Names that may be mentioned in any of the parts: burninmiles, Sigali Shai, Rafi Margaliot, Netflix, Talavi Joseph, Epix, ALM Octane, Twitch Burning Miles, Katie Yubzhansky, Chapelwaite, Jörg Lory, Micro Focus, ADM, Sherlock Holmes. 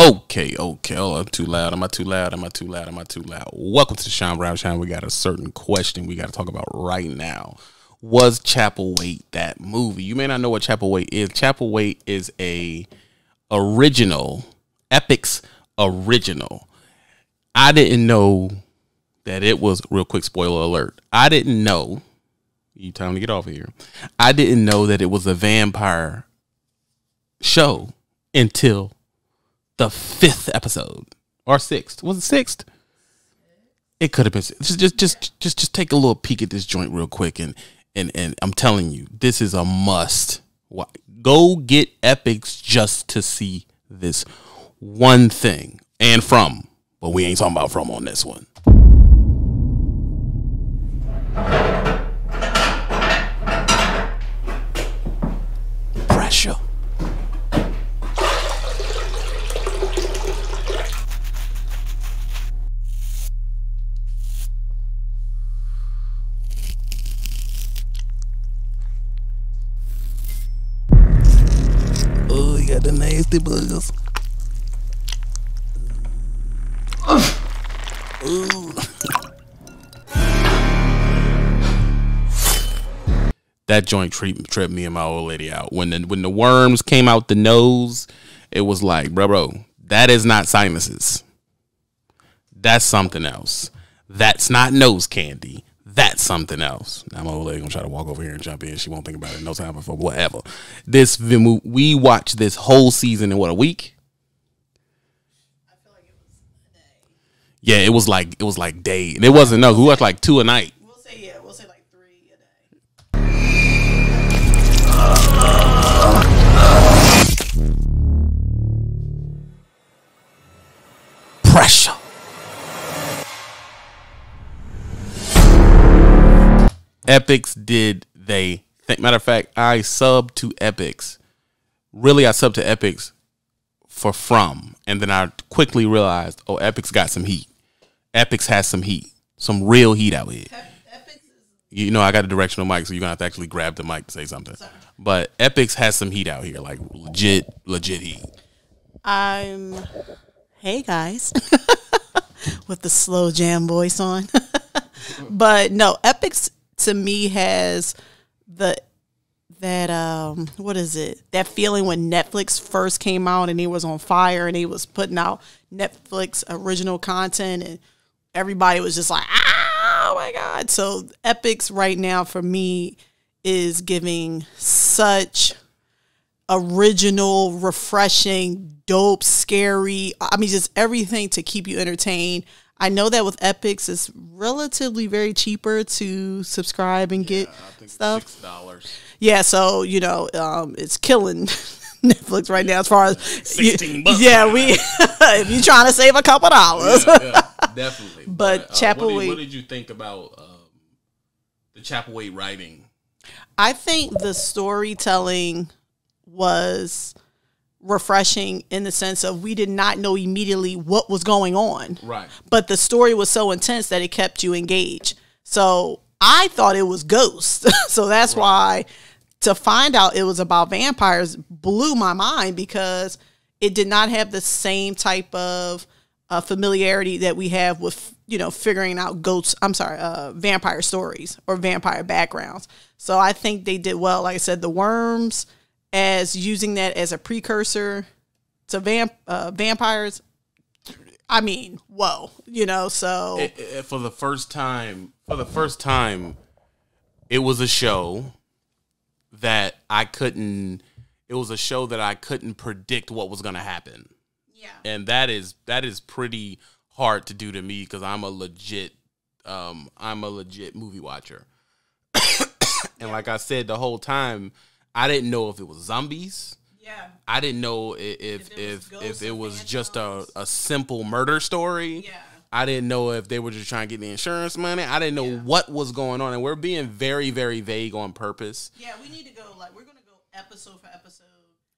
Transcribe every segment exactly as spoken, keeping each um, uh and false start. Okay, okay. Oh, I'm too loud. Am I too loud? Am I too loud? Am I too loud? Welcome to the Shine Brown Shine. We got a certain question we got to talk about right now. Was Chapelwaite that movie? You may not know what Chapelwaite is. Chapelwaite is a original, Epix original. I didn't know that it was, real quick spoiler alert. I didn't know, you time to get off of here. I didn't know that it was a vampire show until the fifth episode or sixth. Was it sixth? It could have been. Just, just, just, just, just take a little peek at this joint real quick, and and and I'm telling you, this is a must. Go get Epix just to see this one thing. And From, but we ain't talking about From on this one. Pressure. The nasty boogers. That joint treat, tripped me and my old lady out. When the when the worms came out the nose, it was like, bro, bro, that is not sinuses. That's something else. That's not nose candy. That's something else. Now my old lady gonna try to walk over here and jump in. She won't think about it. No time for whatever. This we watched this whole season in what, a week? I feel like it was a day. Yeah, it was like it was like day, and it wasn't no. We watched like two a night. We'll say yeah. We'll say like three a day. Pressure. Epix did they think matter of fact I subbed to Epix really I subbed to Epix for From, and then I quickly realized, oh, Epix got some heat. Epix has some heat, some real heat out here. Epix is, you know, I got a directional mic, so you're gonna have to actually grab the mic to say something. Sorry. But Epix has some heat out here, like legit legit heat. I'm hey guys with the slow jam voice on. But no, Epix to me has the that um what is it that feeling when Netflix first came out and it was on fire and he was putting out Netflix original content and everybody was just like, oh my god. So Epix right now for me is giving such original, refreshing, dope, scary, I mean just everything to keep you entertained. I know that with Epix, it's relatively very cheaper to subscribe and yeah, get I think stuff. six dollars. Yeah, so you know, um, it's killing Netflix right yeah. now. As far as sixteen you, bucks. Yeah, we if you're trying to save a couple dollars, yeah, yeah, definitely. But, but uh, Chapelwaite, what did, what did you think about um, the Chapelwaite writing? I think the storytelling was refreshing in the sense of we did not know immediately what was going on, right? But the story was so intense that it kept you engaged. So I thought it was Ghost. So that's right. Why to find out it was about vampires blew my mind, because it did not have the same type of uh, familiarity that we have with, you know, figuring out ghosts. I'm sorry, uh, vampire stories or vampire backgrounds. So I think they did well. Like I said, the worms, as using that as a precursor to vamp uh, vampires, I mean, whoa, you know. So it, it, for the first time, for the first time, it was a show that I couldn't. It was a show that I couldn't predict what was going to happen. Yeah, and that is that is pretty hard to do to me, because I'm a legit, um, I'm a legit movie watcher, and yeah. Like I said the whole time, I didn't know if it was zombies. Yeah. I didn't know if if if, if, if it was just a, a simple murder story. Yeah. I didn't know if they were just trying to get the insurance money. I didn't know yeah. what was going on. And we're being very, very vague on purpose. Yeah, we need to go, like, we're going to go episode for episode.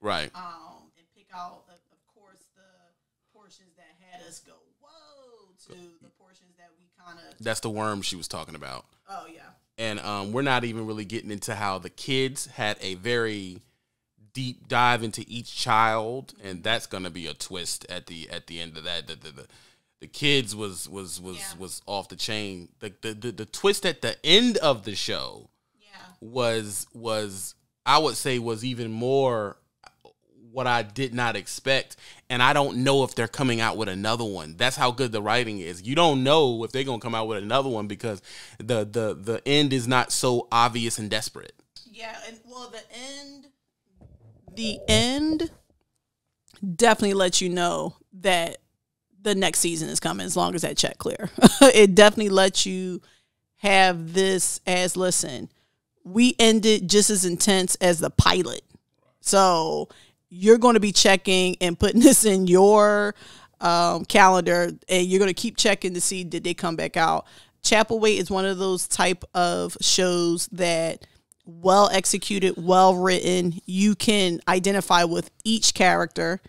Right. Um, and pick out, of course, the portions that had us go, whoa, to the portions that we kind of. That's the worm she was talking about. Oh, yeah. And um, we're not even really getting into how the kids had a very deep dive into each child, and that's gonna be a twist at the at the end of that. The the, the, the kids was was was yeah. was off the chain. The, the the the twist at the end of the show yeah. was was I would say was even more what I did not expect, and I don't know if they're coming out with another one. That's how good the writing is. You don't know if they're gonna come out with another one because the the the end is not so obvious and desperate. Yeah, and well, the end, the end definitely lets you know that the next season is coming. As long as that check clear, it definitely lets you have this as listen. We ended just as intense as the pilot, so you're going to be checking and putting this in your um, calendar, and you're going to keep checking to see did they come back out. Chapelwaite is one of those type of shows that well executed, well written. You can identify with each character,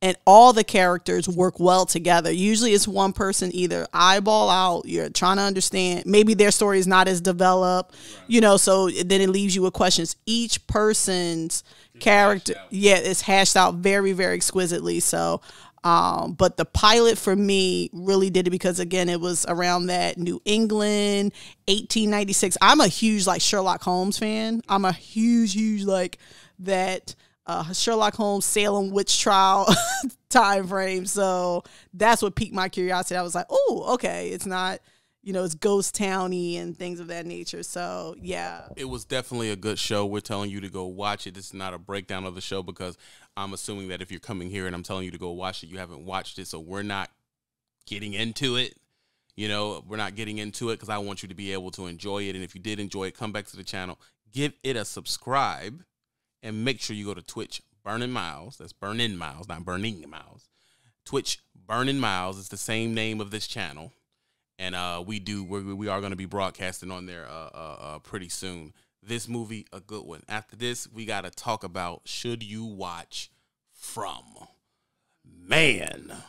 and all the characters work well together. Usually it's one person either eyeball out, you're trying to understand, maybe their story is not as developed, right. you know, so then it leaves you with questions. Each person's character, yeah, it's hashed out very, very exquisitely. So um but the pilot for me really did it because again it was around that New England eighteen ninety-six. I'm a huge like Sherlock Holmes fan. I'm a huge huge like that uh Sherlock Holmes Salem witch trial time frame. So that's what piqued my curiosity. I was like, oh, okay, it's not, you know, it's ghost towny and things of that nature. So, yeah. It was definitely a good show. We're telling you to go watch it. This is not a breakdown of the show because I'm assuming that if you're coming here and I'm telling you to go watch it, you haven't watched it. So we're not getting into it. You know, we're not getting into it because I want you to be able to enjoy it. And if you did enjoy it, come back to the channel, give it a subscribe, and make sure you go to Twitch Burning Miles. That's Burning Miles, not Burning Miles. Twitch Burning Miles is the same name of this channel. And uh, we do, we're, we are going to be broadcasting on there uh, uh, uh, pretty soon. This movie, a good one. After this, we got to talk about should you watch From? Man.